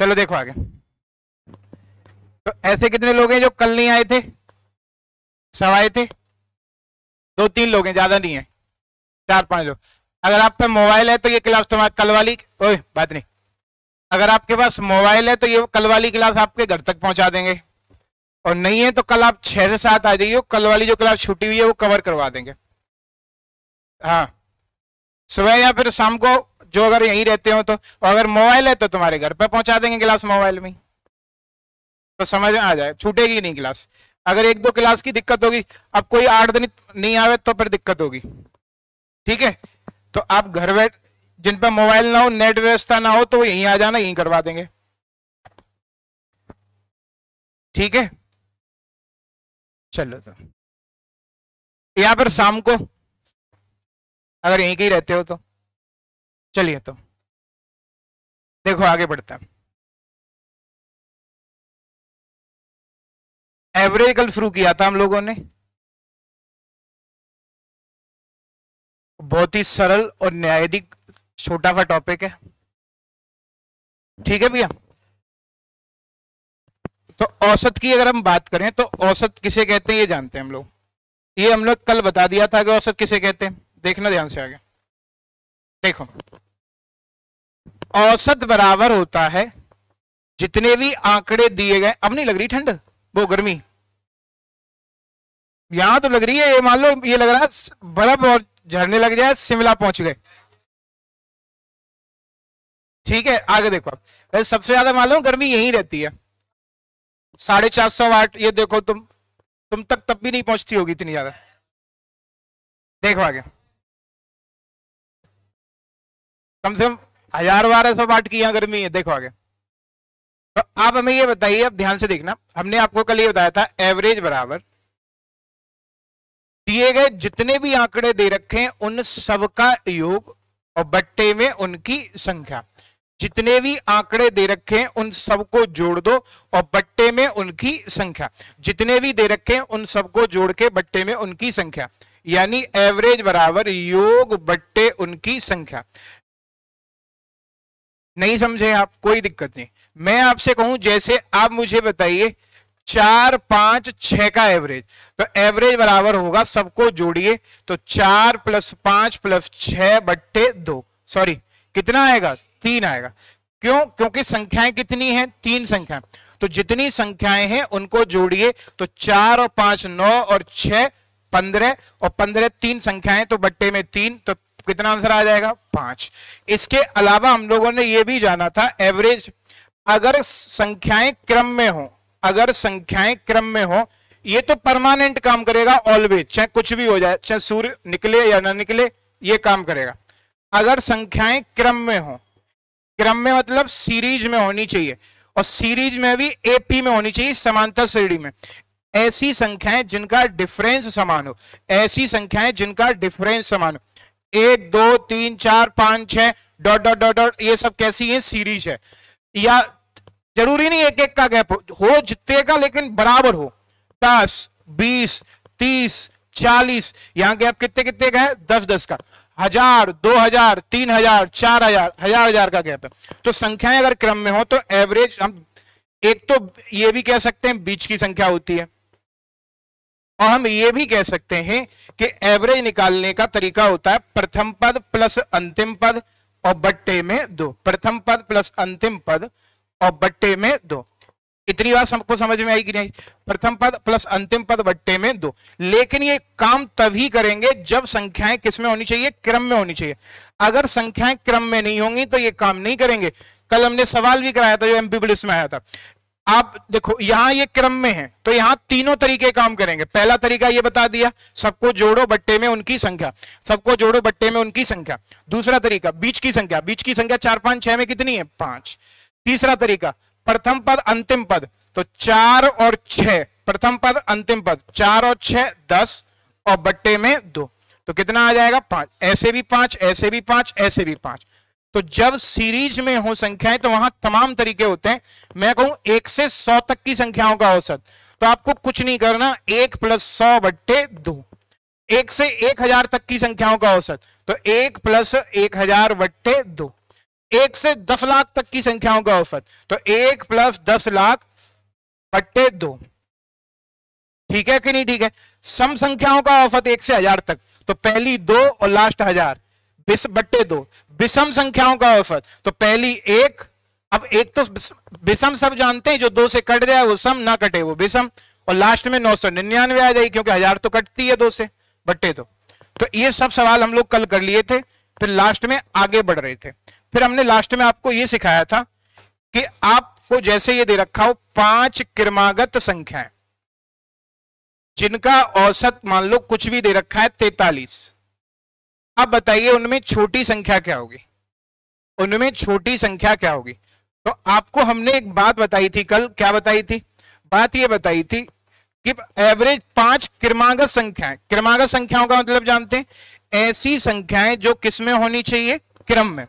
चलो देखो आगे। तो ऐसे कितने लोग हैं जो कल नहीं आए थे? सब आए थे? 2-3 लोग हैं, ज्यादा नहीं है, 4-5 लोग। अगर आप पे मोबाइल है तो ये क्लास तुम्हारी कल वाली, ओए बात नहीं, अगर आपके पास मोबाइल है तो ये कल वाली क्लास आपके घर तक पहुंचा देंगे, और नहीं है तो कल आप 6 से 7 आ जाइए, कल वाली जो क्लास छुट्टी हुई है वो कवर करवा देंगे। हाँ, सुबह या फिर शाम को, जो अगर यहीं रहते हो तो, और अगर मोबाइल है तो तुम्हारे घर पे पहुंचा देंगे क्लास मोबाइल में, तो समझ आ जाए, छूटेगी नहीं क्लास। अगर 1-2 क्लास की दिक्कत होगी, अब कोई 8 दिन नहीं आवे तो फिर दिक्कत होगी, ठीक है? तो आप घर बैठ, जिन पर मोबाइल ना हो, नेट व्यवस्था ना हो, तो वो यहीं आ जाना, यहीं करवा देंगे, ठीक है? चलो, तो या फिर शाम को अगर यहीं के ही रहते हो तो। चलिए, तो देखो आगे बढ़ता है। एवरेज कल शुरू किया था हम लोगों ने, बहुत ही सरल और न्यायाधीश छोटा सा टॉपिक है, ठीक है भैया? तो औसत की अगर हम बात करें तो औसत किसे कहते हैं ये जानते हैं हम लोग। ये हम लोग कल बता दिया था कि औसत किसे कहते हैं। देखना ध्यान से आगे, देखो, औसत बराबर होता है जितने भी आंकड़े दिए गए। अब नहीं लग रही ठंड, वो गर्मी यहां तो लग रही है, ये मान लो ये लग रहा है बर्फ और झरने लग जाए, शिमला पहुंच गए, ठीक है? आगे देखो, वैसे सबसे ज्यादा मालूम गर्मी यहीं रहती है, 450 वाट। ये देखो, तुम तक तब भी नहीं पहुंचती होगी इतनी ज्यादा। देखो आगे, कम से कम 1000-1200 वाट की यहाँ गर्मी है। देखो आगे, तो आप हमें ये बताइए, अब ध्यान से देखना, हमने आपको कल ये बताया था एवरेज बराबर दिए गए जितने भी आंकड़े दे रखे हैं उन सबका योग और बट्टे में उनकी संख्या। जितने भी आंकड़े दे रखे हैं उन सबको जोड़ दो और बट्टे में उनकी संख्या। जितने भी दे रखे हैं उन सबको जोड़ के बट्टे में उनकी संख्या, यानी एवरेज बराबर योग बट्टे उनकी संख्या। नहीं समझे आप, कोई दिक्कत नहीं। मैं आपसे कहूं, जैसे आप मुझे बताइए 4, 5, 6 का एवरेज, तो एवरेज बराबर होगा, सबको जोड़िए, तो 4 + 5 + 6 बट्टे 2, सॉरी कितना आएगा? 3 आएगा। क्यों? क्योंकि संख्याएं कितनी हैं? 3 संख्याएं। तो जितनी संख्याएं हैं उनको जोड़िए, तो 4 और 5 9 और 6 15, और 15 3 संख्याएं, तो बट्टे में 3, तो कितना आंसर आ जाएगा? 5। इसके अलावा हम लोगों ने यह भी जाना था एवरेज अगर संख्याएं क्रम में हो, अगर संख्याएं क्रम में हो, ये तो परमानेंट काम करेगा ऑलवेज, चाहे कुछ भी हो जाए, चाहे सूर्य निकले या ना निकले, ये काम करेगा। अगर संख्याएं क्रम में हो, क्रम में मतलब सीरीज में होनी चाहिए, और सीरीज में भी एपी में होनी चाहिए, समांतर श्रेणी में। ऐसी संख्याएं जिनका डिफरेंस समान हो, ऐसी संख्याएं जिनका डिफरेंस समान हो, 1 2 3 4 5 6 डॉट डॉट डॉट डॉट, ये सब कैसी है? सीरीज है। या जरूरी नहीं 1-1 का गैप हो जितने का, लेकिन बराबर हो, 10 20 30 40, यहाँ गैप कितने का है? 10-10 का, 1000 2000 3000 4000 1000 का गैप है। तो संख्याएं अगर क्रम में हो तो एवरेज, हम एक तो ये भी कह सकते हैं बीच की संख्या होती है, और हम ये भी कह सकते हैं कि एवरेज निकालने का तरीका होता है प्रथम पद प्लस अंतिम पद और बट्टे में 2, प्रथम पद प्लस अंतिम पद और बट्टे में 2। इतनी बात सबको समझ में आई कि नहीं? प्रथम पद प्लस अंतिम पद बट्टे में 2। लेकिन ये काम तभी करेंगे जब संख्याएं किसमें होनी चाहिए? क्रम में होनी चाहिए। अगर संख्याएं क्रम में नहीं होंगी तो ये काम नहीं करेंगे। कल हमने सवाल भी कराया था जो एमपी पुलिस में आया था। आप देखो, यहां ये क्रम में है तो यहां तीनों तरीके काम करेंगे। पहला तरीका ये बता दिया, सबको जोड़ो बट्टे में उनकी संख्या, सबको जोड़ो बट्टे में उनकी संख्या। दूसरा तरीका बीच की संख्या, बीच की संख्या 4 5 6 में कितनी है? 5। तीसरा तरीका प्रथम पद अंतिम पद, तो 4 और 6, प्रथम पद अंतिम पद 4 और 6 10 और बट्टे में 2, तो कितना आ जाएगा? 5। ऐसे भी 5, ऐसे भी 5, ऐसे भी 5। तो जब सीरीज में हो संख्याएं तो वहां तमाम तरीके होते हैं। मैं कहूं 1 से 100 तक की संख्याओं का औसत, तो आपको कुछ नहीं करना, 1 + 100 बट्टे 2। 1 से 1000 तक की संख्याओं का औसत, तो 1 + 1000 बट्टे 2। एक से 10 लाख तक की संख्याओं का औसत, तो 1 + 10 लाख बट्टे 2, ठीक है कि नहीं? ठीक है। सम संख्याओं का औसत 1 से 1000 तक, तो पहली 2 और लास्ट 1000 बट्टे 2। विषम संख्याओं का औसत, तो पहली 1, अब 1 तो विषम सब जानते हैं, जो 2 से कट जाए वो सम, ना कटे वो विषम, और लास्ट में 999 आ जाएगी क्योंकि 1000 तो कटती है 2 से बट्टे 2। तो ये सब सवाल हम लोग कल कर लिए थे, फिर लास्ट में आगे बढ़ रहे थे। फिर हमने लास्ट में आपको ये सिखाया था कि आपको जैसे ये दे रखा हो 5 क्रमागत संख्याएं जिनका औसत मान लो कुछ भी दे रखा है 43, आप बताइए उनमें छोटी संख्या क्या होगी, उनमें छोटी संख्या क्या होगी। तो आपको हमने एक बात बताई थी कल, क्या बताई थी? बात ये बताई थी कि एवरेज 5 क्रमागत संख्याएं, क्रमागत संख्याओं का मतलब जानते हैं ऐसी संख्याएं जो किसमें होनी चाहिए, क्रम में।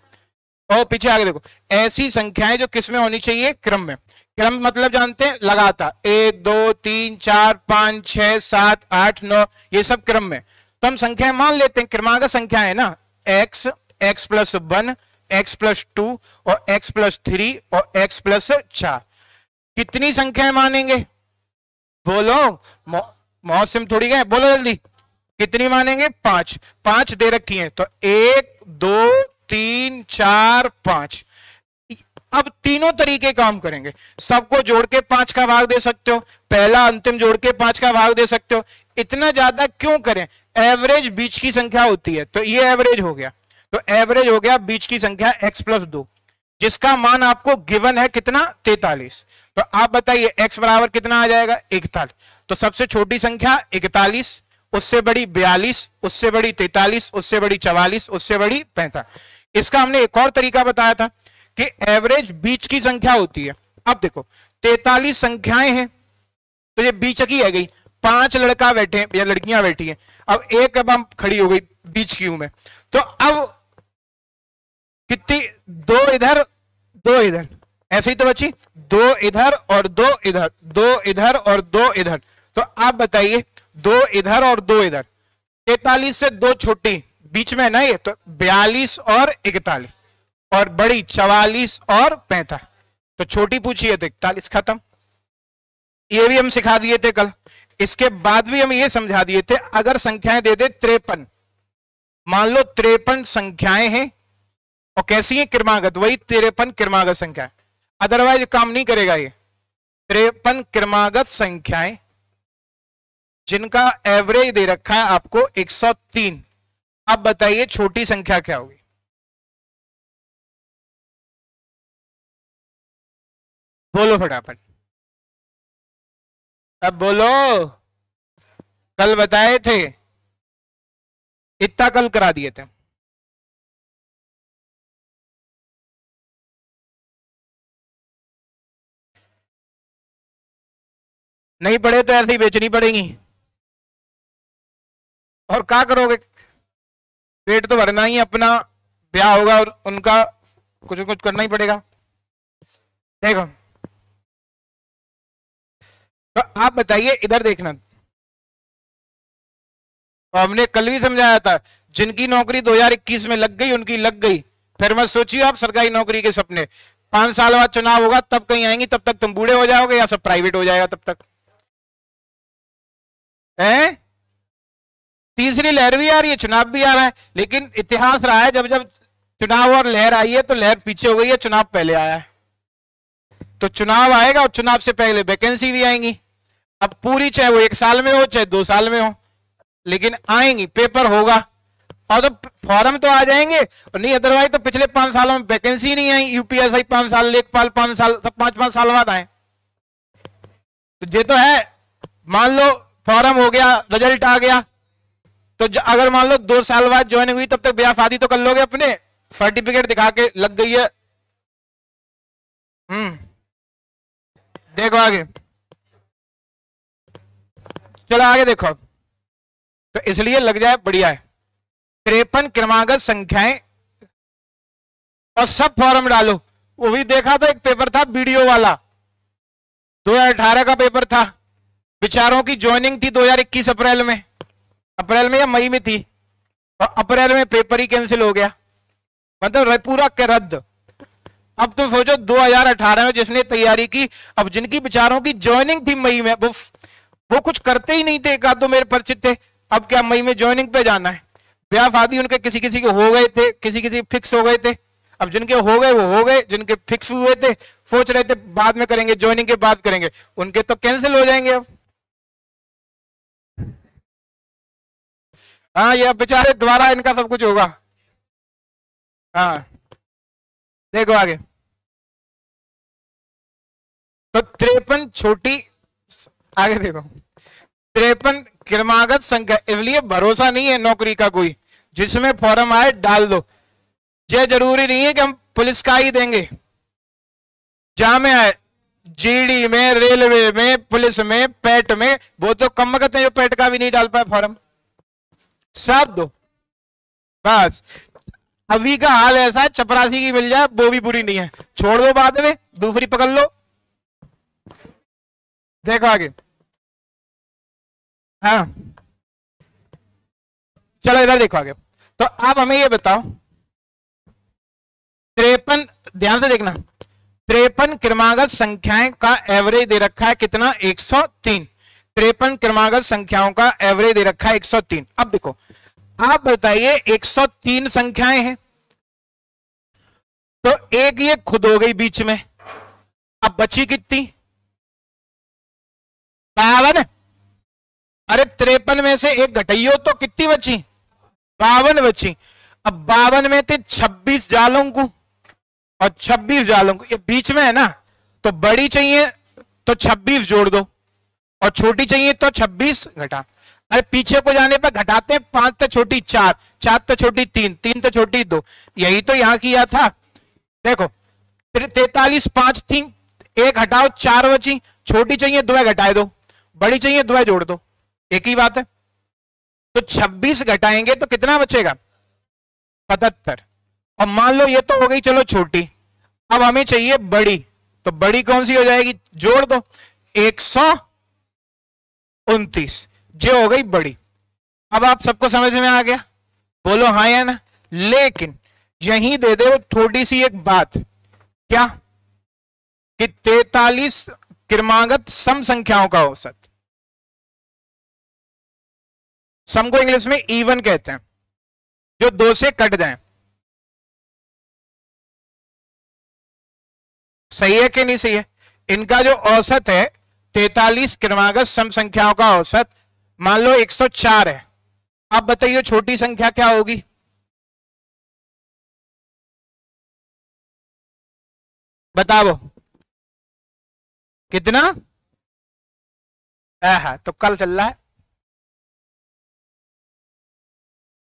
और पीछे आगे देखो, ऐसी संख्याएं जो किसमें होनी चाहिए, क्रम में। क्रम मतलब जानते हैं लगातार, 1 2 3 4 5 6 7 8 9, ये सब क्रम में। तो हम संख्याएं मान लेते हैं, क्रमागत संख्या है ना, x, x + 1, x + 2 और x + 3 और x + 4। कितनी संख्याएं मानेंगे बोलो, मौसम थोड़ी गए, बोलो जल्दी कितनी मानेंगे? 5 दे रखी है, तो 1 2 3 4 5। अब तीनों तरीके काम करेंगे, सबको जोड़ के 5 का भाग दे सकते हो, पहला अंतिम जोड़ के 5 का भाग दे सकते हो। इतना ज्यादा क्यों करें, एवरेज बीच की संख्या होती है, तो ये एवरेज हो गया, तो एवरेज हो गया बीच की संख्या x + 2, जिसका मान आपको गिवन है कितना, 43। तो आप बताइए x बराबर कितना आ जाएगा, 41। तो सबसे छोटी संख्या 41, उससे बड़ी 42, उससे बड़ी 43, उससे बड़ी 44, उससे बड़ी 45। इसका हमने एक और तरीका बताया था कि एवरेज बीच की संख्या होती है। अब देखो 43 संख्याएं हैं, तो ये बीच की आ गई, 5 लड़का बैठे या लड़कियां बैठी हैं, अब एक अब खड़ी हो गई बीच की में, तो अब कितनी, 2 इधर 2 इधर, ऐसी तो बची 2 इधर और 2 इधर, 2 इधर और 2 इधर। तो आप बताइए 2 इधर और 2 इधर, 43 से 2 छोटी बीच में ना, ये तो 42 और 41 और बड़ी 44 और 45। तो छोटी पूछिए तो 41, खत्म। ये भी हम सिखा दिए थे कल। इसके बाद भी हम ये समझा दिए थे, अगर संख्याएं दे दे 53, मान लो 53 संख्याएं हैं और कैसी है, क्रमागत, वही 53 क्रमागत संख्या, अदरवाइज काम नहीं करेगा ये। 53 क्रमागत संख्याएं जिनका एवरेज दे रखा है आपको 103, अब बताइए छोटी संख्या क्या होगी? बोलो फटाफट, अब बोलो। कल बताए थे, इतना कल करा दिए थे। नहीं पढ़े तो ऐसे ही बेचनी पड़ेगी, और क्या करोगे, पेट तो भरना ही, अपना ब्याह होगा और उनका कुछ कुछ करना ही पड़ेगा। देखो तो आप बताइए, इधर देखना, और हमने कल भी समझाया था, जिनकी नौकरी 2021 में लग गई उनकी लग गई, फिर मत सोचिए आप सरकारी नौकरी के सपने, 5 साल बाद चुनाव होगा तब कहीं आएंगी, तब तक तुम बूढ़े हो जाओगे या सब प्राइवेट हो जाएगा तब तक। हैं, तीसरी लहर भी आ रही है, चुनाव भी आ रहा है, लेकिन इतिहास रहा है जब जब चुनाव और लहर आई है तो लहर पीछे हो गई है, चुनाव पहले आया है। तो चुनाव आएगा और चुनाव से पहले वैकेंसी भी आएंगी, अब पूरी, चाहे वो 1 साल में हो चाहे 2 साल में हो, लेकिन आएंगी, पेपर होगा, और तो फॉर्म तो आ जाएंगे, और नहीं अदरवाइज तो पिछले 5 सालों में वैकेंसी नहीं आई, यूपीएसआई 5 साल, लेखपाल 5 साल, सब 5-5 साल बाद आए। तो ये तो है, मान लो फॉर्म हो गया, रिजल्ट आ गया, तो अगर मान लो 2 साल बाद ज्वाइनिंग हुई, तब तक ब्याह शादी तो कर लोगे अपने, सर्टिफिकेट दिखा के लग गई है। देखो आगे, चलो आगे देखो, तो इसलिए लग जाए, बढ़िया है। 53 क्रमागत संख्याएं, और सब फॉर्म डालो। वो भी देखा था, एक पेपर था वीडियो वाला, 2018 का पेपर था, विचारों की ज्वाइनिंग थी 2021 अप्रैल में या मई में थी, और अप्रैल में पेपर ही कैंसिल हो गया, मतलब पूरा रद्द। अब तो सोचो 2018 में जिसने तैयारी की, अब जिनकी बेचारों की ज्वाइनिंग थी मई में, वो कुछ करते ही नहीं थे, एक आध तो मेरे परिचित थे, अब क्या मई में ज्वाइनिंग पे जाना है। ब्याह शादी उनके किसी किसी के हो गए थे, किसी किसी फिक्स हो गए थे, अब जिनके हो गए वो हो गए, जिनके फिक्स हुए थे सोच रहे थे बाद में करेंगे, ज्वाइनिंग के बाद करेंगे, उनके तो कैंसिल हो जाएंगे अब। हाँ, ये बेचारे द्वारा इनका सब कुछ होगा। हाँ देखो आगे, तो 53 छोटी, आगे देखो 53 क्रमागत संख्या, इसलिए भरोसा नहीं है नौकरी का कोई, जिसमें फॉर्म आए डाल दो। ये जरूरी नहीं है कि हम पुलिस का ही देंगे, जहां में आए जीडी में, रेलवे में, पुलिस में, पेट में, वो तो कम करते हैं जो पेट का भी नहीं डाल पाए फॉर्म, सब दो बस। अभी का हाल ऐसा है, चपरासी की मिल जाए वो भी बुरी नहीं है, छोड़ दो बाद में दूसरी पकड़ लो। देखो आगे, हाँ चलो इधर देखो आगे। तो आप हमें ये बताओ 53, ध्यान से देखना, 53 क्रमागत संख्याएं का एवरेज दे रखा है कितना, 103। 53 क्रमागत संख्याओं का एवरेज दे रखा है 103। अब देखो आप बताइए 103 संख्याएं हैं, तो एक ये खुद हो गई बीच में, अब बची कितनी, 52। अरे 53 में से एक घटाइयो तो कितनी बची, 52 बची। अब 52 में थे 26 जालों को और 26 जालों को, ये बीच में है ना, तो बड़ी चाहिए तो 26 जोड़ दो और छोटी चाहिए तो 26 घटा। अरे पीछे को जाने पर घटाते हैं, 5 तो छोटी 4, 4 तो छोटी 3, 3 तो छोटी 2, यही तो यहां किया था। देखो 43 5 थी, एक हटाओ 4 बची, छोटी चाहिए 2 घटाए दो, बड़ी चाहिए 2 जोड़ दो, एक ही बात है। तो 26 घटाएंगे तो कितना बचेगा, 75। और मान लो ये तो हो गई चलो छोटी, अब हमें चाहिए बड़ी, तो बड़ी कौन सी हो जाएगी, जोड़ दो 129, जो हो गई बड़ी। अब आप सबको समझ में आ गया, बोलो हाँ या ना। लेकिन यही दे दो थोड़ी सी एक बात, क्या कि 43 क्रमागत सम संख्याओं का औसत, सम को इंग्लिश में इवन कहते हैं, जो 2 से कट जाए, सही है कि नहीं सही है। इनका जो औसत है 43 क्रमागत सम संख्याओं का औसत मान लो 104 है। आप बताइए छोटी संख्या क्या होगी, बताओ कितना, तो कल चल रहा है,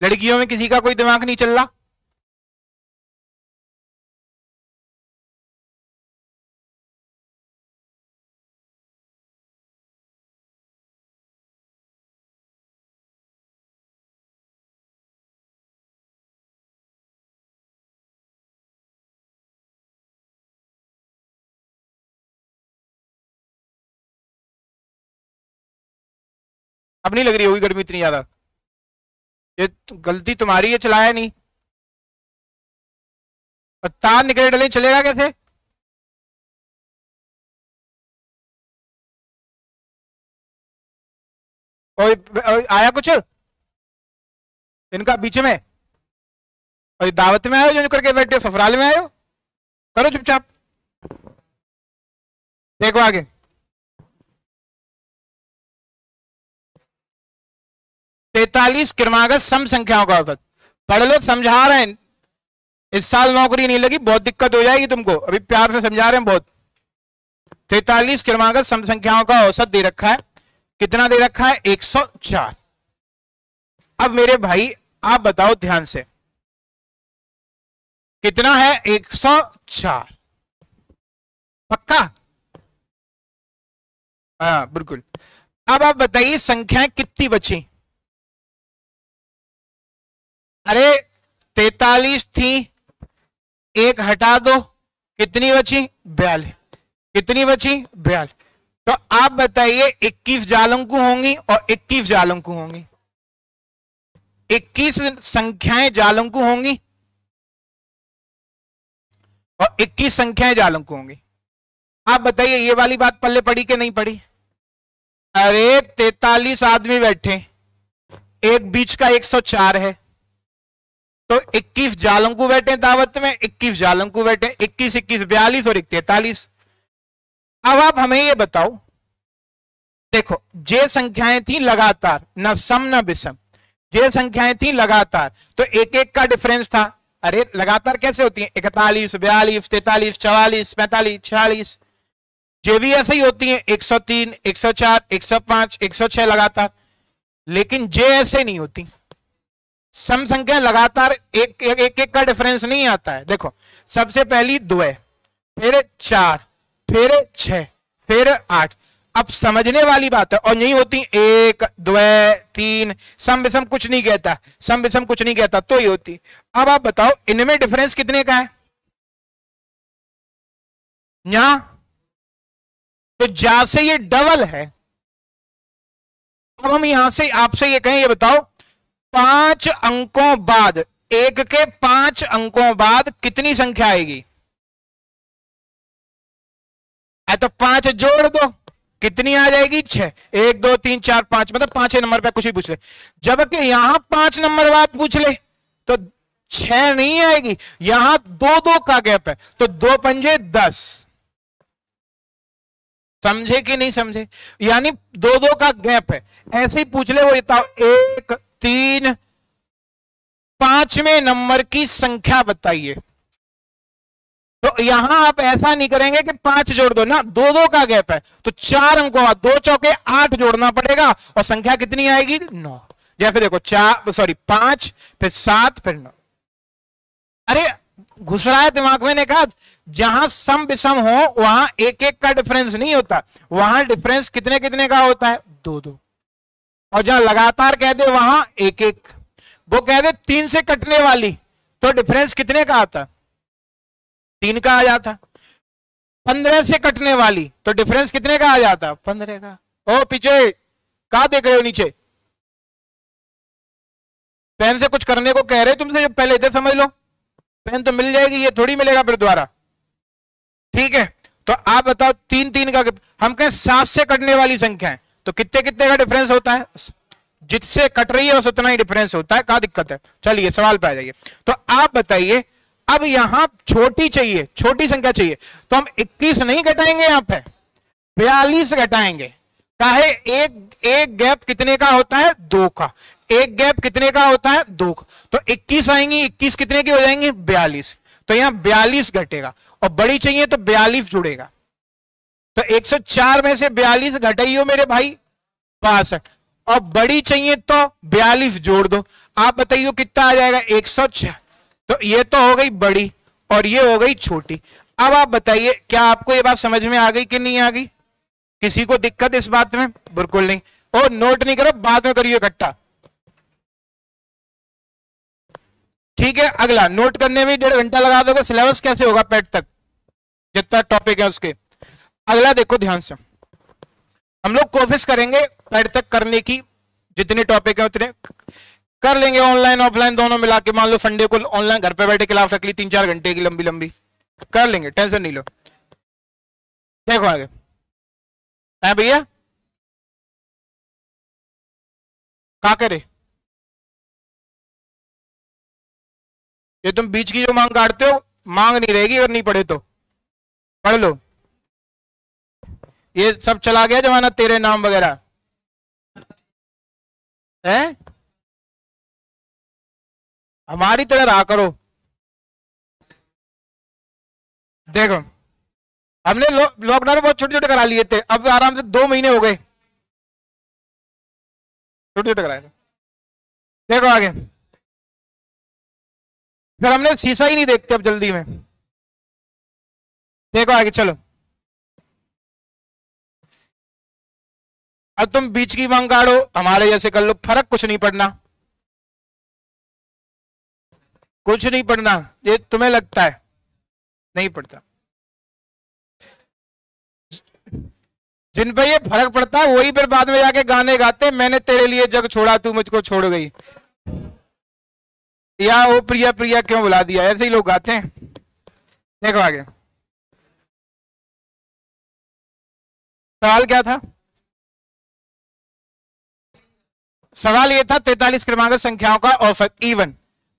लड़कियों में किसी का कोई दिमाग नहीं चल रहा, अब नहीं लग रही होगी गर्मी इतनी ज्यादा, ये गलती तुम्हारी है, चलाया नहीं। और तार निकले डले, चलेगा कैसे, और आया कुछ इनका बीच में, और दावत में आयो जो करके बैठे, ससुराल में आयो, करो चुपचाप। देखो आगे, तैतालीस क्रमागत सम संख्याओं का औसत, पढ़ लो, समझा रहे हैं, इस साल नौकरी नहीं लगी बहुत दिक्कत हो जाएगी तुमको, अभी प्यार से समझा रहे हैं बहुत। 43 क्रमागत सम संख्याओं का औसत दे रखा है, कितना दे रखा है, 104। अब मेरे भाई आप बताओ ध्यान से, कितना है 104, पक्का, हाँ बिल्कुल। अब आप बताइए संख्याएं कितनी बची, अरे 43 थी, एक हटा दो, कितनी बची, 42, कितनी बची, 42। तो आप बताइए 21 जालंकू होंगी और 21 जालंकू होंगी, 21 संख्याएं जालंकू होंगी, और 21 संख्याएं जाल अंक होंगे। आप बताइए ये वाली बात पल्ले पड़ी कि नहीं पड़ी? अरे 43 आदमी बैठे, एक बीच का 104 है, तो 21 जालंकू बैठे दावत में, 21 जालंकू बैठे, 21 21 42 और 43। अब आप हमें ये बताओ, देखो जे संख्याएं थी लगातार, ना सम ना विषम, जे संख्याएं थी लगातार, तो एक एक का डिफरेंस था। अरे लगातार कैसे होती है? 41 42 43 44 45 46, जे भी ऐसे ही होती है, 103 104 105 106 लगातार, लेकिन जे ऐसे नहीं होती। सम संख्या लगातार एक एक एक का डिफरेंस नहीं आता है। देखो सबसे पहली 2 है, फिर 4, फिर 6, फिर 8। अब समझने वाली बात है, और यही होती 1 2 3। सम विषम कुछ नहीं कहता, सम विषम कुछ नहीं कहता, तो ये होती। अब आप बताओ इनमें डिफरेंस कितने का है? यहां तो जा से ये डबल है। अब हम यहां से आपसे ये कहें, ये बताओ 5 अंकों बाद, एक के 5 अंकों बाद कितनी संख्या आएगी? तो 5 जोड़ दो, कितनी आ जाएगी? 6। 1 2 3 4 5, मतलब 5 नंबर पे कुछ भी पूछ ले, जबकि यहां 5 नंबर बाद पूछ ले तो 6 नहीं आएगी। यहां 2 2 का गैप है, तो 2 पंजे 10। समझे कि नहीं समझे? यानी 2 2 का गैप है। ऐसे ही पूछ ले वो, बताओ 1 3 5वें नंबर की संख्या बताइए, तो यहां आप ऐसा नहीं करेंगे कि 5 जोड़ दो ना, 2 2 का गैप है, तो 4 अंकों का 2 चौके 8 जोड़ना पड़ेगा, और संख्या कितनी आएगी? 9। जैसे देखो 5 फिर 7 फिर 9। अरे घुस रहा है दिमाग में? ने कहा जहां सम विषम हो वहां एक एक का डिफरेंस नहीं होता, वहां डिफरेंस कितने कितने का होता है? 2 2। और जहां लगातार कह दे वहां एक एक। वो कह दे 3 से कटने वाली, तो डिफरेंस कितने का आता? 3 का आ जाता। 15 से कटने वाली, तो डिफरेंस कितने का आ जाता? 15 का। ओ पीछे क्या देख रहे हो? नीचे पेन से कुछ करने को कह रहे तुमसे, जो पहले इधर समझ लो, पेन तो मिल जाएगी, ये थोड़ी मिलेगा फिर द्वारा। ठीक है, तो आप बताओ 3 3 का, हम कहें 7 से कटने वाली संख्या है, तो कितने कितने का डिफरेंस होता है? जिससे कट रही है बस उतना ही डिफरेंस होता है। क्या दिक्कत है? चलिए सवाल पे आ जाइए। तो आप बताइए, अब यहां छोटी चाहिए, छोटी संख्या चाहिए, तो हम 21 नहीं घटाएंगे, यहां पे 42 घटाएंगे। चाहे एक गैप कितने का होता है? 2 का। एक गैप कितने का होता है? 2 का। तो 21 आएंगी, 21 कितने की हो जाएंगी? 42। तो यहां 42 घटेगा, और बड़ी चाहिए तो 42 जुड़ेगा, तो 104 में से 42 घटाइयो मेरे भाई, 62। और बड़ी चाहिए तो 42 जोड़ दो, आप बताइए कितना आ जाएगा? 106। तो ये तो हो गई बड़ी और ये हो गई छोटी। अब आप बताइए क्या आपको ये बात समझ में आ गई कि नहीं आ गई? किसी को दिक्कत इस बात में? बिल्कुल नहीं। और नोट नहीं करो, बाद में करिए इकट्ठा, ठीक है? अगला नोट करने में 1.5 घंटा लगा दोगे, सिलेबस कैसे होगा पेट तक, जितना टॉपिक है उसके। अगला देखो ध्यान से, हम लोग कोशिश करेंगे पेट तक करने की, जितने टॉपिक है उतने कर लेंगे, ऑनलाइन ऑफलाइन दोनों मिला के। मान लो संडे को ऑनलाइन घर पे बैठे क्लास रख ली 3-4 घंटे की, लंबी लंबी कर लेंगे, टेंशन नहीं लो। देखो आगे है भैया, क्या करे? ये तुम बीच की जो मांग काटते हो, मांग नहीं रहेगी अगर नहीं पढ़े तो, पढ़ लो। ये सब चला गया जमाना, तेरे नाम वगैरह है, हमारी तरह रहा करो। देखो हमने लॉकडाउन में बहुत छोटे छोटे करा लिए थे, अब आराम से 2 महीने हो गए छोटे छोटे कराए। देखो आगे, फिर हमने शीशा ही नहीं देखते अब जल्दी में। देखो आगे चलो, अब तुम बीच की मांग काढ़ो, हमारे जैसे कर लो, फर्क कुछ नहीं पड़ना, कुछ नहीं पड़ना। ये तुम्हें लगता है नहीं पड़ता, जिन पे ये फर्क पड़ता है वही फिर बाद में जाके गाने गाते, मैंने तेरे लिए जग छोड़ा तू मुझको छोड़ गई, या ओ प्रिया प्रिया क्यों बुला दिया, ऐसे ही लोग गाते हैं। देखो आगे सवाल क्या था, सवाल ये था 43 क्रमांक संख्याओं का औसत इवन।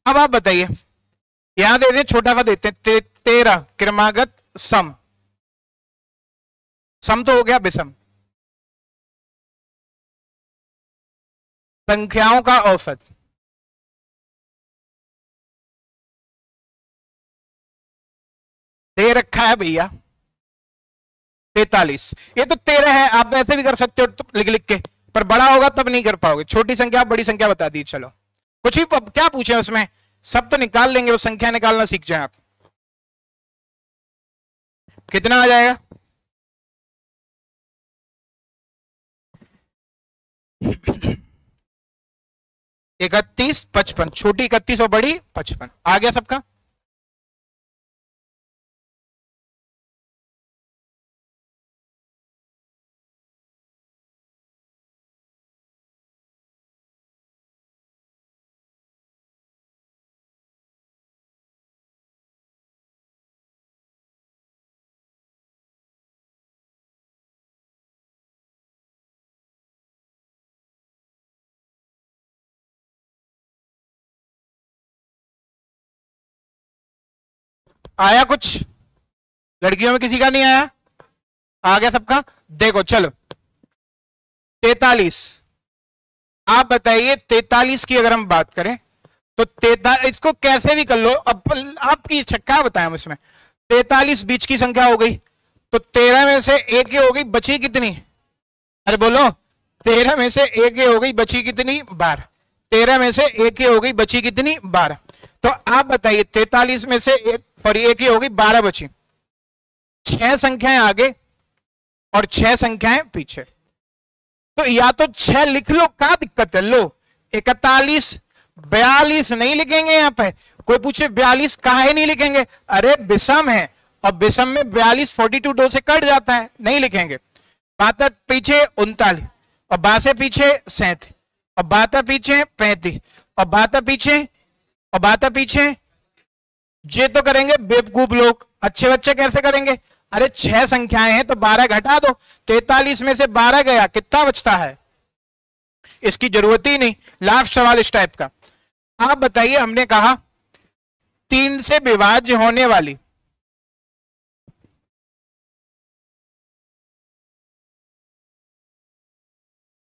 अब आप बताइए, यहां दे दें छोटा सा देते हैं 13 क्रमागत सम, सम तो हो गया विषम संख्याओं का औसत। दे रखा है भैया 43, ये तो 13 है, आप ऐसे भी कर सकते हो तो लिख लिख के, पर बड़ा होगा तब नहीं कर पाओगे। छोटी संख्या बड़ी संख्या बता दी, चलो कुछ भी क्या पूछे उसमें, सब तो निकाल लेंगे, वो संख्या निकालना सीख जाए आप। कितना आ जाएगा, इकतीस 55, छोटी 31 और बड़ी 55 आ गया सबका। आया कुछ लड़कियों में, किसी का नहीं आया, आ गया सबका। देखो चलो 43, आप बताइए 43 की अगर हम बात करें तो 43 को कैसे भी कर लो, अब आपकी इच्छा, क्या बताएं हम इसमें। 43 बीच की संख्या हो गई तो 13 में से एक ही हो गई, बची कितनी, अरे बोलो, 13 में से एक ही हो गई बची कितनी, 12। 13 में से एक ही हो गई बची कितनी, 12। तो आप बताइए 43 में से एक, सॉरी एक ही हो गई 12 बची, 6 संख्याएं आगे और 6 संख्याएं पीछे। तो या तो 6 लिख लो, क्या दिक्कत है, लो 41 42 नहीं लिखेंगे। यहाँ पे कोई पूछे 42 काहे नहीं लिखेंगे, अरे विषम है और विषम में 42 42 2 से कट जाता है, नहीं लिखेंगे। 62 पीछे 39 और 62 पीछे 37 और 62 पीछे 35 और 62 पीछे और 62 पीछे, ये तो करेंगे बेवकूफ लोग, अच्छे बच्चे कैसे करेंगे। अरे 6 संख्याएं हैं तो 12 घटा दो, 43 में से 12 गया, कितना बचता है, इसकी जरूरत ही नहीं। लास्ट सवाल इस टाइप का, आप बताइए, हमने कहा 3 से विभाज्य होने वाली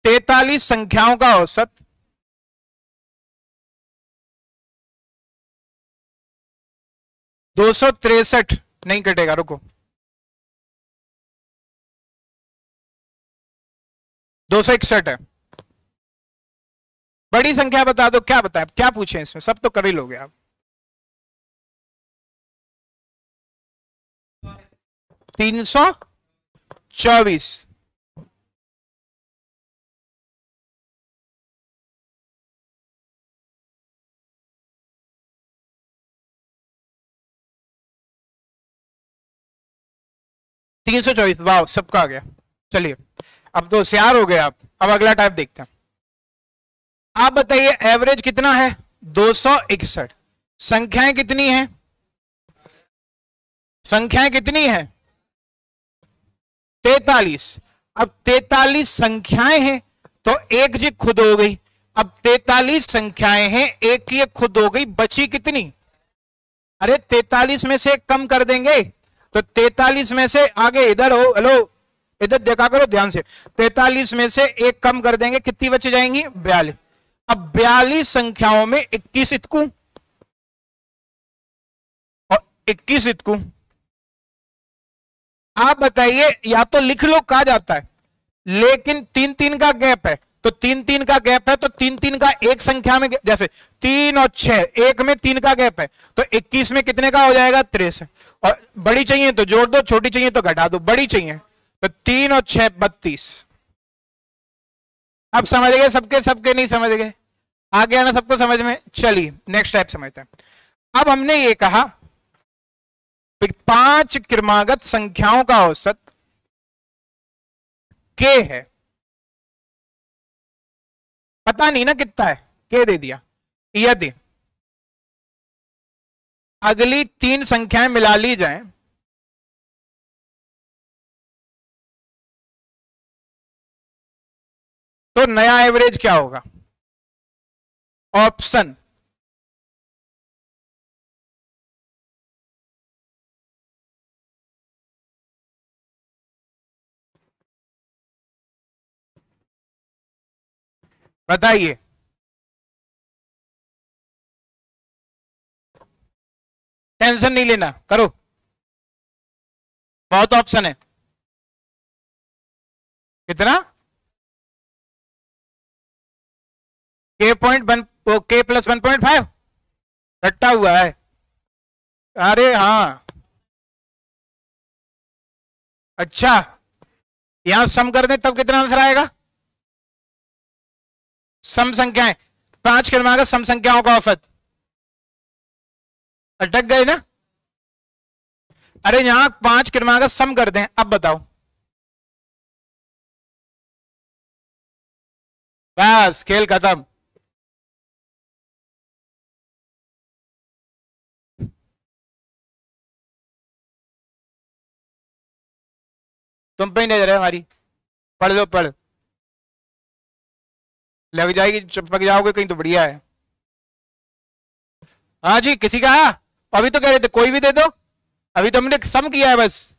तैतालीस संख्याओं का औसत (263) नहीं कटेगा, रुको, 261 है। बड़ी संख्या बता दो, क्या बताएं, क्या पूछे इसमें, सब तो कर ही लोगे आप। 324, 324, वाह सबका आ गया। चलिए अब तो होशियार हो गए आप। अब अगला टाइप देखते हैं, आप बताइए एवरेज कितना है, 261, संख्याएं कितनी हैं, संख्याएं कितनी हैं, 43। अब 43 संख्याएं हैं तो एक जी खुद हो गई, अब 43 संख्याएं हैं, एक ये खुद हो गई, बची कितनी, अरे 43 में से कम कर देंगे तो 43 में से आगे, इधर हो, हेलो इधर देखा करो ध्यान से, 43 में से एक कम कर देंगे, कितनी बच जाएंगी, 42। अब 42 संख्याओं में 21 इतकू और 21 इतकू, आप बताइए या तो लिख लो, कहा जाता है, लेकिन 3-3 का गैप है तो 3-3 का गैप है तो 3-3 का एक संख्या में, जैसे 3 और 6, एक में 3 का गैप है तो 21 में कितने का हो जाएगा, 63। और बड़ी चाहिए तो जोड़ दो, छोटी चाहिए तो घटा दो, बड़ी चाहिए तो 3 और 6 32। अब समझ गए सबके, सबके नहीं समझ गए, आ गया ना सबको समझ में। चलिए नेक्स्ट टाइप समझते हैं। अब हमने ये कहा 5 क्रमागत संख्याओं का औसत k है, पता नहीं ना कितना है, k दे दिया। यदि अगली तीन संख्याएं मिला ली जाएं, तो नया एवरेज क्या होगा? ऑप्शन बताइए। टेंशन नहीं लेना, करो, बहुत ऑप्शन है। कितना? k + 1.5 रट्टा हुआ है। अरे हाँ, अच्छा यहां सम कर दें तब कितना आंसर आएगा? सम संख्याएं, 5 क्रमांक सम संख्याओं का औसत। अटक गए ना? अरे यहां 5 क्रमांक सम कर दें, अब बताओ। बस खेल खत्म। तुम पे ही नजर है हमारी, पढ़ लो, पढ़ लग जाएगी, चिपक जाओगे कहीं तो बढ़िया है। हाँ जी, किसी का आया? अभी तो कह रहे थे कोई भी दे दो, अभी तो हमने सम किया है बस।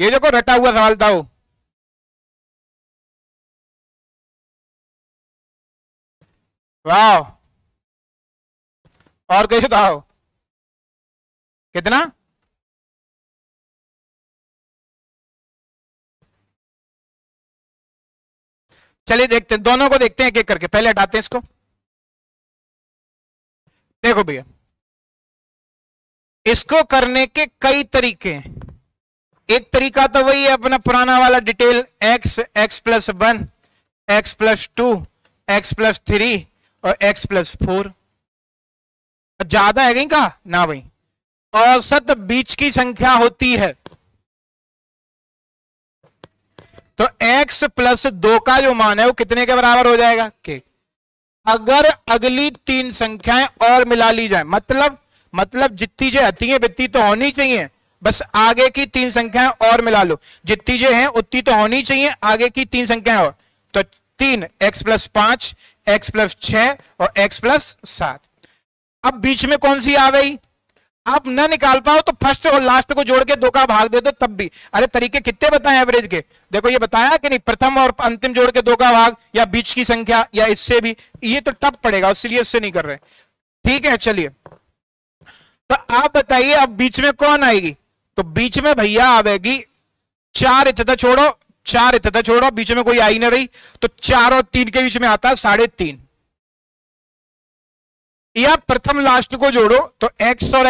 ये देखो रटा हुआ सवाल था वो। वाह, और कैसे था वो? कितना? 1 देखते हैं, दोनों को देखते हैं एक एक करके। पहले हटाते हैं इसको। देखो भैया, इसको करने के कई तरीके हैं। एक तरीका तो वही है अपना पुराना वाला डिटेल, x + 1, x + 2, x + 3 और x + 4। ज्यादा है कहीं का ना भाई, औसत बीच की संख्या होती है। तो x + 2 का जो मान है वो कितने के बराबर हो जाएगा? k। अगर अगली तीन संख्याएं और मिला ली जाए, मतलब जितनी जो आती है वित्ती तो होनी चाहिए, बस आगे की तीन संख्याएं और मिला लो। जितनी जो है उतनी तो होनी चाहिए, आगे की तीन संख्याएं और। तो 3 x + 5, x + 6 और x + 7। अब बीच में कौन सी आ गई? आप ना निकाल पाओ तो फर्स्ट और लास्ट को जोड़ के 2 का भाग दे दो, तब भी। अरे तरीके कितने बताए एवरेज के? देखो ये बताया कि नहीं, प्रथम और अंतिम जोड़ के 2 का भाग, या बीच की संख्या, या इससे भी। ये तो टफ पड़ेगा, इसलिए इससे नहीं कर रहे। ठीक है, चलिए। तो आप बताइए अब बीच में कौन आएगी? तो बीच में भैया आवेगी 4 इतना छोड़ो, बीच में कोई आई ना रही। तो 4 और 3 के बीच में आता है 3.5। या प्रथम लास्ट को जोड़ो तो x और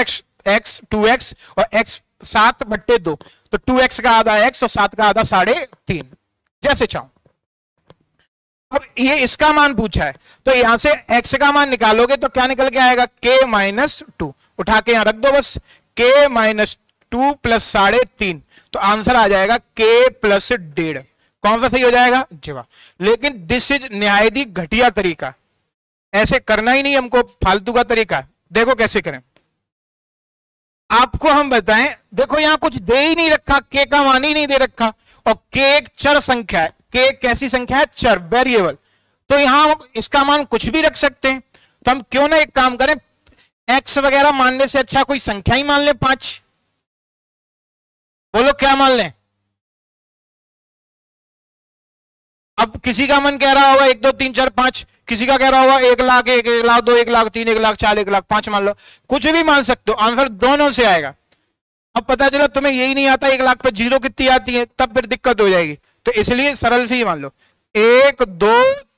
2x और x 7/2, तो 2x का आधा x और 7 का आधा 3.5, जैसे चाहो। अब ये इसका मान पूछा है, तो यहां से x का मान निकालोगे तो क्या निकल के आएगा? k - 2। उठा के यहां रख दो बस। k - 2 + 3.5, तो आंसर आ जाएगा k + 1.5। कौन सा सही हो जाएगा? जवाब। लेकिन दिस इज निहायत ही घटिया तरीका, ऐसे करना ही नहीं हमको, फालतू का तरीका। देखो कैसे करें, आपको हम बताएं। देखो यहां कुछ दे ही नहीं रखा, के का मान ही नहीं दे रखा, और के एक चर संख्या है। के कैसी संख्या है? चर, वेरिएबल। तो यहां इसका मान कुछ भी रख सकते हैं। तो हम क्यों ना एक काम करें, एक्स वगैरह मानने से अच्छा कोई संख्या ही मान लें 5। बोलो क्या मान लें? अब किसी का मन कह रहा होगा 1 2 3 4 5, किसी का कह रहा होगा 1 लाख 1 लाख 2 1 लाख 3 1 लाख 4 1 लाख 5 मान लो, कुछ भी मान सकते हो। आंसर दोनों से आएगा। अब पता चला तुम्हें यही नहीं आता, 1 लाख पर 0 कितनी आती है, तब फिर दिक्कत हो जाएगी। तो इसलिए सरल से ही मान लो 1 2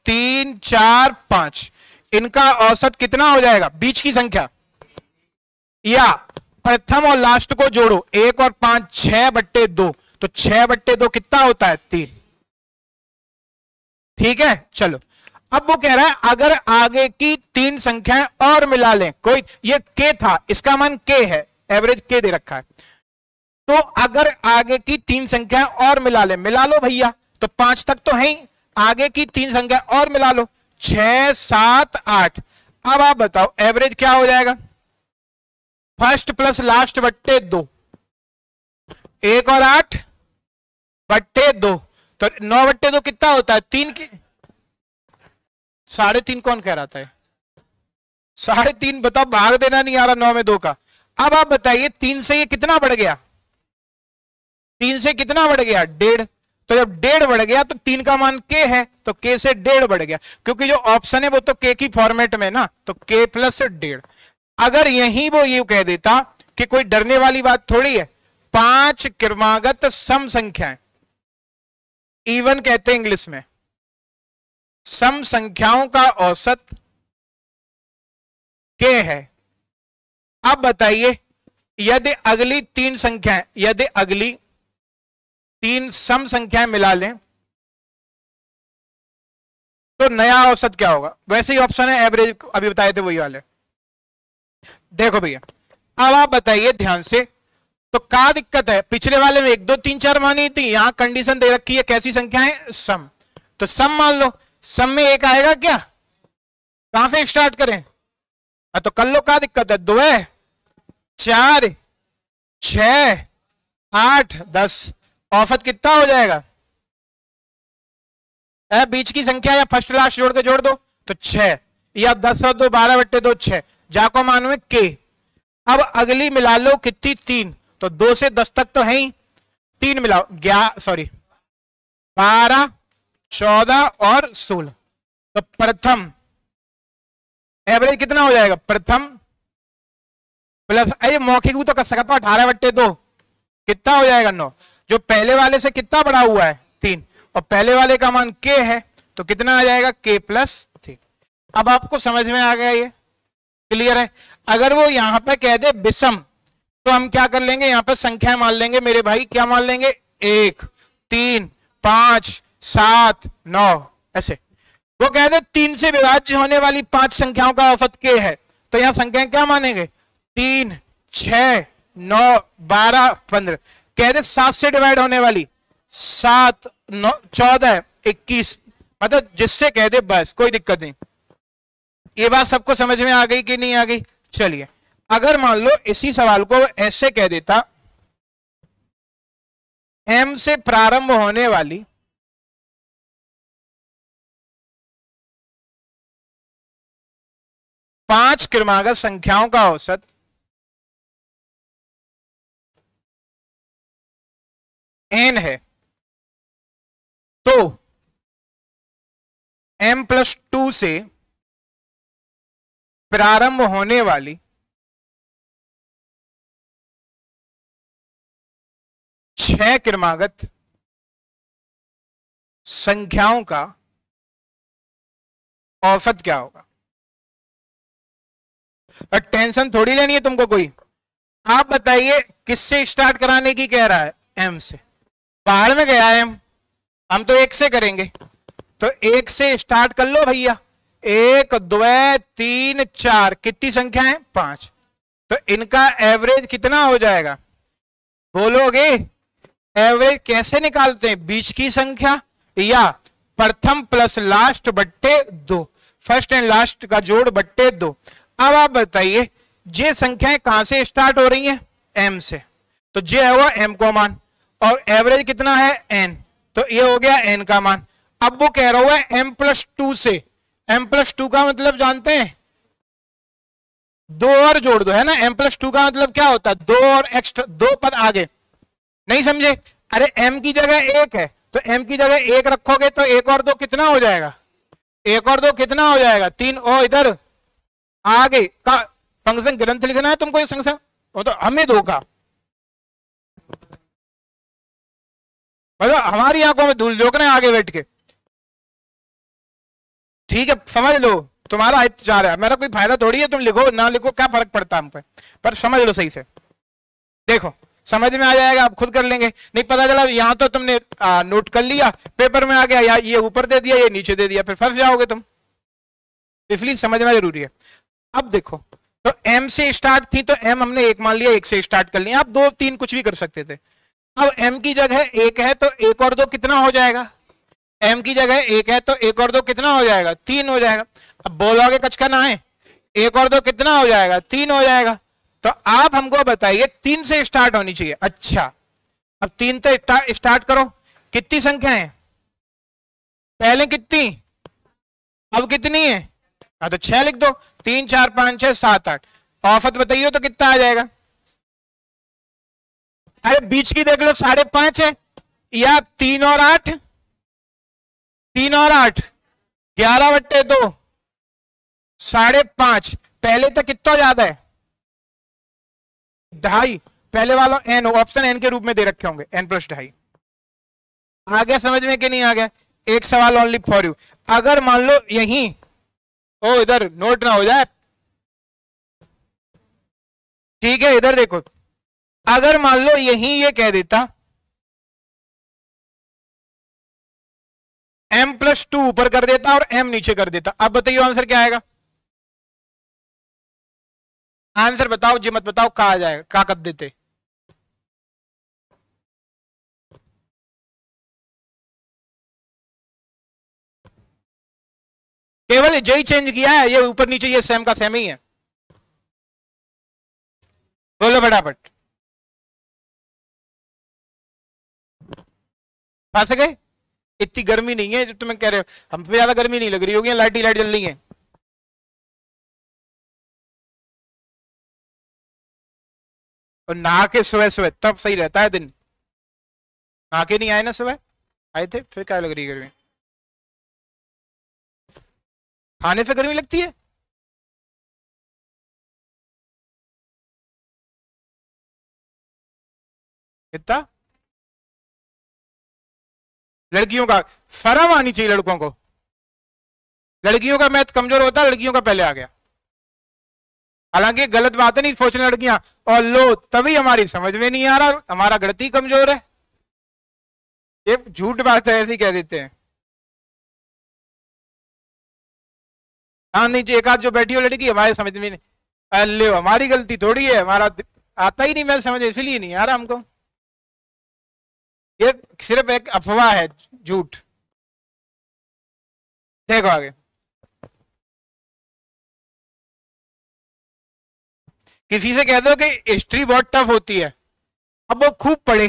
3 4 5। इनका औसत कितना हो जाएगा? बीच की संख्या या प्रथम और लास्ट को जोड़ो, 1 और 5 6/2, तो 6/2 कितना होता है? 3। ठीक है, चलो। अब वो कह रहा है अगर आगे की तीन संख्याएं और मिला लें, कोई, ये k था, इसका मान k है, एवरेज k दे रखा है। तो अगर आगे की तीन संख्याएं और मिला लें, मिला लो भैया। तो 5 तक तो है ही, आगे की 3 संख्या और मिला लो, 6 7 8। अब आप बताओ एवरेज क्या हो जाएगा, फर्स्ट प्लस लास्ट बट्टे दो, 1 और 8 बट्टे 2, तो 9 बट्टे 2 कितना होता है 3 की 3.5। कौन कह रहा था 3.5? बताओ, भाग देना नहीं आ रहा 9 में 2 का। अब आप बताइए 3 से ये कितना बढ़ गया, 3 से कितना बढ़ गया 1.5, तो जब 1.5 बढ़ गया तो 3 का मान k है, तो k से 1.5 बढ़ गया, क्योंकि जो ऑप्शन है वो तो k की फॉर्मेट में ना, तो k प्लस 1.5। अगर यही वो ये कह देता कि कोई डरने वाली बात थोड़ी है, 5 क्रमागत सम संख्याएं, इवन कहते हैं इंग्लिश में, सम संख्याओं का औसत k है। अब बताइए यदि अगली 3 संख्याएं, यदि अगली 3 सम संख्याएं मिला लें तो नया औसत क्या होगा। वैसे ही ऑप्शन है एवरेज, अभी बताए थे वही वाले। देखो भैया अब आप बताइए ध्यान से, तो क्या दिक्कत है, पिछले वाले में 1 2 3 4 मानी थी, यहां कंडीशन दे रखी है कैसी संख्याएं सम, तो सम मान लो, सम में 1 आएगा क्या, कहां से स्टार्ट करें, तो कर लो, क्या दिक्कत है, 2 है 4 6 8 10, औसत कितना हो जाएगा, बीच की संख्या या फर्स्ट लास्ट जोड़ के जोड़ दो, तो 6 या 10 और 2 12 बट्टे 2 6, जाको मानो है k। अब अगली मिला लो कितनी 3, तो 2 से 10 तक तो है ही, 3 मिलाओ 11 12 14 और 16, तो प्रथम एवरेज कितना हो जाएगा, प्रथम प्लस, अरे मौखिक तो कर सकता, 18 बट्टे 2 कितना हो जाएगा 9, जो पहले वाले से कितना बड़ा हुआ है 3, और पहले वाले का मान k है, तो कितना आ जाएगा k प्लस 3। अब आपको समझ में आ गया, ये क्लियर है। अगर वो यहां पे कह दे विषम, तो हम क्या कर लेंगे, यहां पे संख्या मान लेंगे मेरे भाई, क्या मान लेंगे 1 3 5 7 9 ऐसे। वो कह दे 3 से विभाज्य होने वाली 5 संख्याओं का औसत k है, तो यहां संख्या क्या मानेंगे 3 6 9 12 15। कह दे 7 से डिवाइड होने वाली 7 9 14 21, मतलब जिससे कह दे, बस कोई दिक्कत नहीं। ये बात सबको समझ में आ गई कि नहीं आ गई। चलिए अगर मान लो इसी सवाल को ऐसे कह देता, m से प्रारंभ होने वाली पांच क्रमागत संख्याओं का औसत n है, तो m प्लस 2 से प्रारंभ होने वाली 6 क्रमागत संख्याओं का औसत क्या होगा। और टेंशन थोड़ी लेनी है तुमको कोई। आप बताइए किससे स्टार्ट कराने की कह रहा है, m से, बाहर में गया m, हम तो 1 से करेंगे, तो 1 से स्टार्ट कर लो भैया, 1 2 3 4 कितनी संख्या है 5, तो इनका एवरेज कितना हो जाएगा, बोलोगे एवरेज कैसे निकालते हैं, बीच की संख्या या प्रथम प्लस लास्ट बट्टे 2, फर्स्ट एंड लास्ट का जोड़ बट्टे 2। अब आप बताइए ये संख्याएं कहां से स्टार्ट हो रही हैं, m से, तो ये हुआ m का मान, और एवरेज कितना है n, तो ये हो गया n का मान। अब वो कह रहा है m प्लस 2 से, m प्लस 2 का मतलब जानते हैं 2 और जोड़ दो, है ना, m प्लस 2 का मतलब क्या होता है 2 और एक्स्ट्रा 2 पद आगे, नहीं समझे, अरे m की जगह 1 है, तो m की जगह 1 रखोगे, तो 1 और 2 कितना हो जाएगा, 1 और 2 कितना हो जाएगा 3, और इधर आगे का फंक्शन ग्रंथ लिखना है तुमको, ये फंक्शन वो तो हमें 2 का, मतलब हमारी आंखों में धूल झोंकना है आगे बैठ के, ठीक है, समझ लो, तुम्हारा हित चाह रहा है, मेरा कोई फायदा थोड़ी है, तुम लिखो ना लिखो क्या फर्क पड़ता है हम पर समझ लो सही से। देखो समझ में आ जाएगा, आप खुद कर लेंगे, नहीं पता चला यहाँ तो तुमने नोट कर लिया, पेपर में आ गया, या ये ऊपर दे दिया, ये नीचे दे दिया, फिर फंस जाओगे तुम, इसलिए समझना जरूरी है। अब देखो तो m से स्टार्ट थी, तो m हमने 1 मान लिया, 1 से स्टार्ट कर लिया, आप 2 3 कुछ भी कर सकते थे। अब m की जगह 1 है, तो 1 और 2 कितना हो जाएगा, m की जगह 1 है, तो 1 और 2 कितना हो जाएगा 3 हो जाएगा। अब बोलोगे कचका ना है, एक और दो कितना हो जाएगा, तीन हो जाएगा। तो आप हमको बताइए तीन से स्टार्ट होनी चाहिए। अच्छा अब तीन से स्टार्ट करो, कितनी संख्या है, पहले कितनी अब कितनी है, हाँ तो छह लिख दो, तीन चार पांच छह सात आठ। औसत बताइए तो कितना आ जाएगा, अरे बीच की देख लो, साढ़े पांच है या तीन और आठ, तीन और आठ 11 बटे 2 साढ़े पांच। पहले तक कितना ज्यादा है, ढाई, पहले वाला एन ऑप्शन एन के रूप में दे रखे होंगे, n+2। आ गया समझ में कि नहीं आ गया? एक सवाल ओनली फॉर यू, अगर मान लो यहीं ओ इधर नोट ना हो जाए, ठीक है इधर देखो, अगर मान लो यहीं ये कह देता m+2 ऊपर कर देता और m नीचे कर देता, अब बताइए आंसर क्या आएगा, आंसर बताओ जी, मत बताओ कहाँ जाएगा, कहाँ कब देते, केवल यही चेंज किया है, ये ऊपर नीचे ये सेम का सेम ही है। बोलो फटाफट, फंस गए? इतनी गर्मी नहीं है जो तुम्हें कह रहे हो, हमसे ज्यादा गर्मी नहीं लग रही होगी, लाइट ही लाइट जल रही है। और नहा के सुबह सुबह तब सही रहता है दिन, नहा के नहीं आए ना, सुबह आए थे, फिर क्या लग रही गर्मी, खाने से गर्मी लगती है। कितना लड़कियों का शर्म आनी चाहिए, लड़कों को, लड़कियों का मैथ कमजोर होता है, लड़कियों का पहले आ गया। हालांकि गलत बात है, नहीं सोचने लड़कियां, और लो तभी हमारी समझ में नहीं आ रहा, हमारा गणित ही कमजोर है, ये झूठ बात है, ऐसी कह देते हैं। हाँ नहीं जी, एक आध जो बैठी हो लड़की हमारे समझ में नहीं, अरे हमारी गलती थोड़ी है, हमारा आता ही नहीं मैथ समझ, इसलिए नहीं आ रहा हमको, ये सिर्फ एक अफवाह है, झूठ। देखो आगे, किसी से कह दो कि हिस्ट्री बहुत टफ होती है, अब वो खूब पढ़े,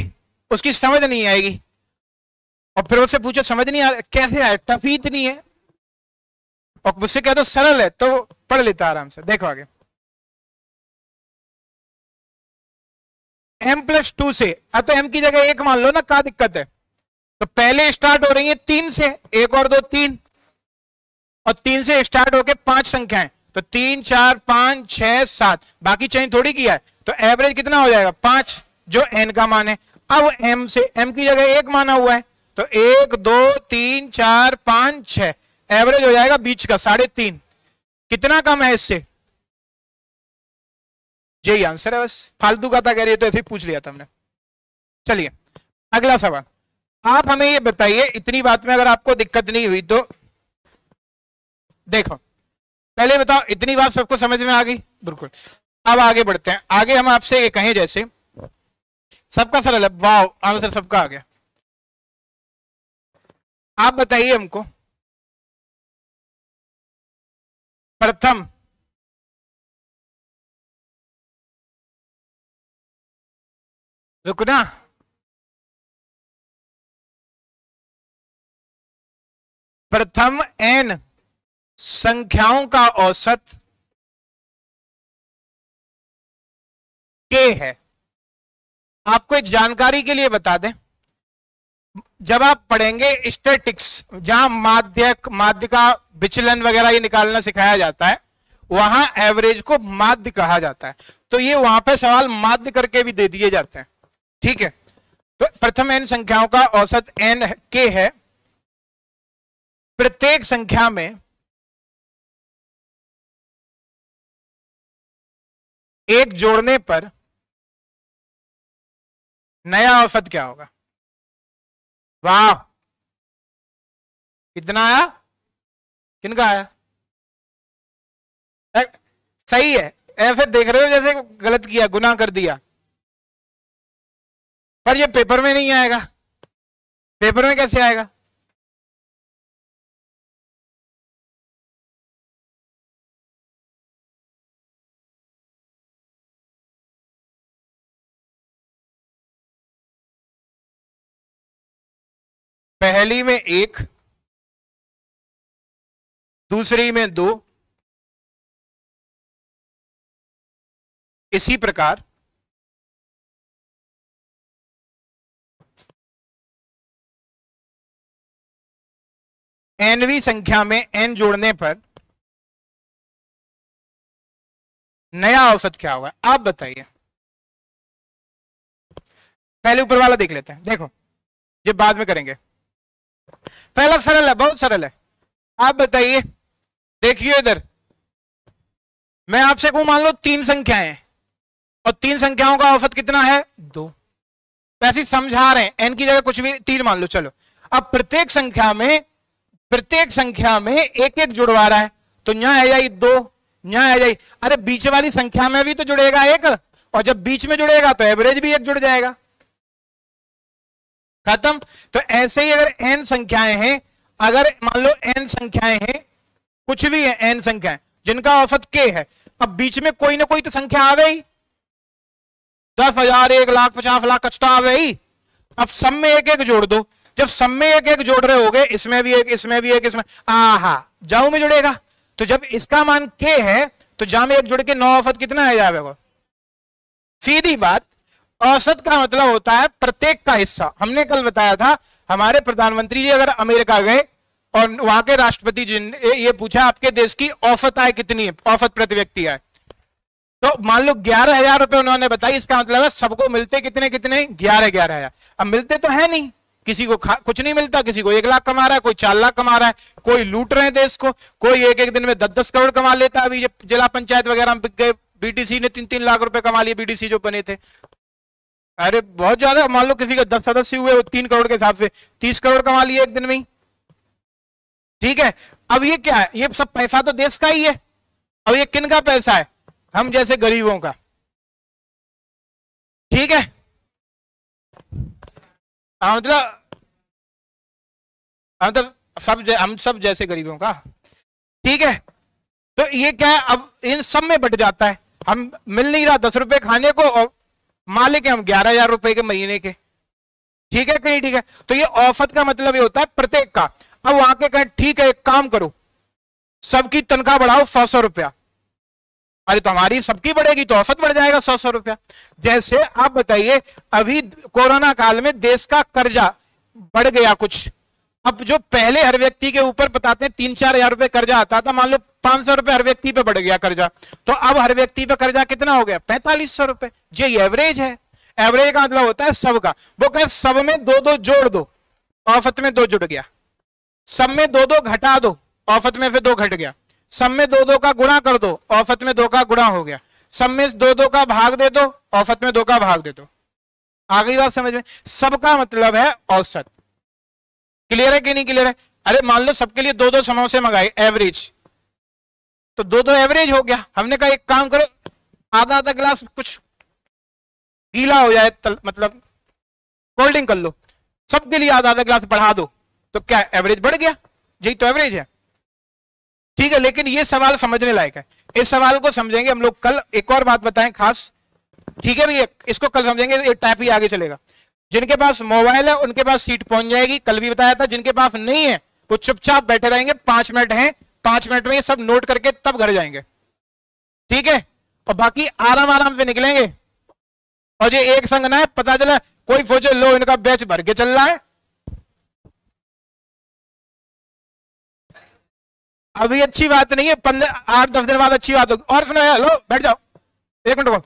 उसकी समझ नहीं आएगी, और फिर उससे पूछो समझ नहीं आ रहा कैसे आया, टफ ही इतनी है, और मुझसे कह दो सरल है, तो पढ़ लेता आराम से। देखो आगे, m+2 से, अब तो m की जगह एक मान लो ना, क्या दिक्कत है। तो पहले स्टार्ट हो रही है तीन से, एक और दो तीन, और तीन से स्टार्ट होके पांच संख्याएं, तो तीन चार पांच छह सात, बाकी चेंज थोड़ी किया है, तो एवरेज कितना हो जाएगा, पांच, जो n का मान है। अब m से, m की जगह एक माना हुआ है, तो एक दो तीन चार पांच छह, एवरेज हो जाएगा बीच का 3.5, कितना कम है इससे, यही आंसर है। बस फालतू का था कह रही, तो ऐसे ही पूछ लिया था हमने। चलिए अगला सवाल, आप हमें ये बताइए, इतनी बात में अगर आपको दिक्कत नहीं हुई तो देखो, पहले बताओ इतनी बात सबको समझ में आ गई, बिल्कुल। अब आगे बढ़ते हैं, आगे हम आपसे ये कहें जैसे सबका सरल है, वाह आंसर सबका आ गया। आप बताइए हमको प्रथम रुकना, प्रथम n संख्याओं का औसत k है। आपको एक जानकारी के लिए बता दें, जब आप पढ़ेंगे स्टैटिक्स, जहां माध्यक माध्यिका विचलन वगैरह ये निकालना सिखाया जाता है, वहां एवरेज को माध्य कहा जाता है, तो ये वहां पे सवाल माध्य करके भी दे दिए जाते हैं, ठीक है। तो प्रथम n संख्याओं का औसत n k है, प्रत्येक संख्या में एक जोड़ने पर नया औसत क्या होगा। वाह कितना आया, किनका आया, सही है, ऐसे देख रहे हो जैसे गलत किया, गुनाह कर दिया, पर ये पेपर में नहीं आएगा, पेपर में कैसे आएगा, पहली में एक, दूसरी में दो, इसी प्रकार nवीं संख्या में n जोड़ने पर नया औसत क्या होगा आप बताइए। पहले ऊपर वाला देख लेते हैं, देखो ये बाद में करेंगे, पहला सरल है, बहुत सरल है। आप बताइए, देखिए इधर मैं आपसे को मान लो तीन संख्याएं हैं और तीन संख्याओं का औसत कितना है, दो। वैसे समझा रहे हैं, n की जगह कुछ भी तीन मान लो, चलो। अब प्रत्येक संख्या में एक एक जुड़वा रहा है, तो यहाँ आ जाएगी दो, यहाँ आ जाएगी, अरे बीच वाली संख्या में भी तो जुड़ेगा एक, और जब बीच में जुड़ेगा तो एवरेज भी एक जुड़ जाएगा, खत्म। तो ऐसे ही अगर n संख्याएं हैं, अगर मान लो n संख्याएं हैं, कुछ भी है n संख्याएं जिनका औसत k है, अब बीच में कोई ना कोई तो संख्या आवे ही, 10,000, 1,00,000, 50,00,000 कचता आवे ही। अब सब में एक एक जोड़ दो, जब सब में एक एक जोड़ रहे होगे, इसमें भी एक, इसमें भी एक, इसमें, आहा जाऊ में जुड़ेगा, तो जब इसका मान k है तो जा में एक जुड़ के नौ औसत कितना है जाएगा। सीधी बात, औसत का मतलब होता है प्रत्येक का हिस्सा। हमने कल बताया था, हमारे प्रधानमंत्री जी अगर अमेरिका गए और वहां के राष्ट्रपति जी ने ये पूछा आपके देश की औसत आय कितनी है, औसत प्रति व्यक्ति आय, तो मान लो 11,000 रुपए उन्होंने बताई, इसका मतलब है सबको मिलते कितने कितने 11,000। अब मिलते तो है नहीं, किसी को कुछ नहीं मिलता, किसी को 1,00,000 कमा रहा है, कोई 4,00,000 कमा रहा है, कोई लूट रहे हैं देश को, कोई एक एक दिन में 10-10 करोड़ कमा लेता है। अभी जिला पंचायत वगैरह में गए, बीडीसी ने 3-3 लाख रुपए कमा लिए, बीडीसी जो बने थे, अरे बहुत ज्यादा। मान लो किसी के 10 सदस्य हुए, वो 3 करोड़ के हिसाब से 30 करोड़ कमा लिए एक दिन में ही, ठीक है। अब ये क्या है, ये सब पैसा तो देश का ही है। अब ये किन का पैसा है, हम जैसे गरीबों का, ठीक है। मतलब हम सब जैसे गरीबों का, ठीक है। तो ये क्या है, अब इन सब में बट जाता है, हम मिल नहीं रहा 10 रुपए खाने को और मान लेके हम 11,000 रुपए के महीने के, ठीक है कहीं, ठीक है। तो ये औसत का मतलब ये होता है प्रत्येक का। अब वहां के कहें ठीक है एक काम करो, सबकी तनख्वाह बढ़ाओ 100-100 रुपया, अरे तो हमारी सबकी बढ़ेगी तो औसत बढ़ जाएगा 100-100 रुपया। जैसे आप बताइए अभी कोरोना काल में देश का कर्जा बढ़ गया कुछ, अब जो पहले हर व्यक्ति के ऊपर बताते 3-4 हजार रुपए कर्जा आता था, मान लो 500 रुपए हर व्यक्ति पे बढ़ गया कर्जा, तो अब हर व्यक्ति पे कर्जा कितना हो गया 4,500 रुपए। ये एवरेज है, एवरेज का मतलब होता है सबका। वो कहे सब में दो दो जोड़ दो, औसत में दो जुड़ गया, सब में दो दो घटा दो, औसत में फिर दो घट गया, सब में दो दो का गुणा कर दो, औसत में दो का गुणा हो गया, सब में दो दो का भाग दे दो, औसत में दो का भाग दे दो। आगे बात समझ में, सबका मतलब है औसत, क्लियर है कि नहीं क्लियर है। अरे मान लो सबके लिए 2-2 समोसे मंगाए एवरेज, तो 2-2 एवरेज हो गया। हमने कहा एक काम करो आधा ग्लास कुछ गीला हो जाए, मतलब कोल्ड ड्रिंक कर लो, सबके लिए आधा ग्लास बढ़ा दो, तो क्या एवरेज बढ़ गया, यही तो एवरेज है, ठीक है। लेकिन ये सवाल समझने लायक है, इस सवाल को समझेंगे हम लोग कल। एक और बात बताएं खास, ठीक है भैया, इसको कल समझेंगे, ये टाइप ही आगे चलेगा। जिनके पास मोबाइल है उनके पास सीट पहुंच जाएगी, कल भी बताया था। जिनके पास नहीं है वो चुपचाप बैठे रहेंगे, 5 मिनट हैं, 5 मिनट में ये सब नोट करके तब घर जाएंगे, ठीक है। और बाकी आराम आराम से निकलेंगे, और ये एक संग ना है, पता चला कोई सोचे लो इनका बैच भर के चल रहा है। अभी अच्छी बात नहीं है, 8-10 दिन बाद अच्छी बात होगी। और सुना, लो बैठ जाओ, 1 मिनट को